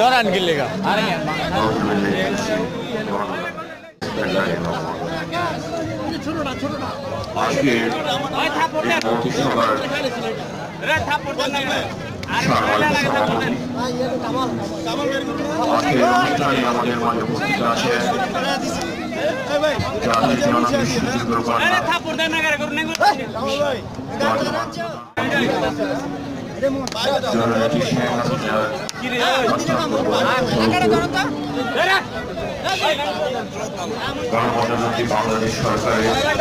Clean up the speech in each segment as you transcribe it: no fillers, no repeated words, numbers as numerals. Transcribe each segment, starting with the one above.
दौरान गिलेगा आ रही है रे मो बायो दा कि रे अगर करो तो रे गणमान्य बांग्लादेश सरकार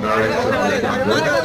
বিভিন্ন বিদ্যুৎ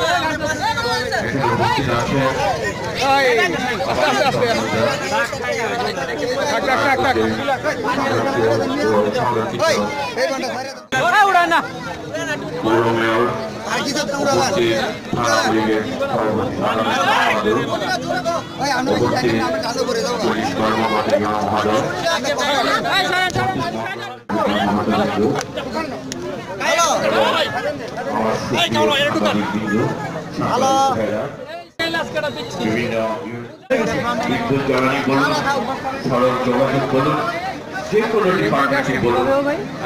জ্বালানি বলুন, সড়ক যোগাযোগ বলুন, যে কোনো ডিপার্টমেন্টে বলুন,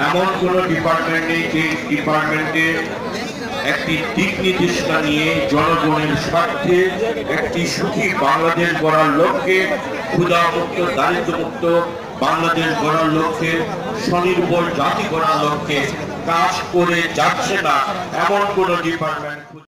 এমন কোনো ডিপার্টমেন্ট নেই যে ডিপার্টমেন্টে একটি দিক নির্দেশনা নিয়ে জনগণের স্বার্থে একটি সুখী বাংলাদেশ গড়ার লক্ষ্যে, ক্ষুধামুক্ত দারিদ্র্যমুক্ত বাংলাদেশ গড়ার লক্ষ্যে, স্বনির্ভর জাতি গড়ার লক্ষ্যে কাজ করে যাচ্ছে না, এমন কোনো ডিপার্টমেন্ট।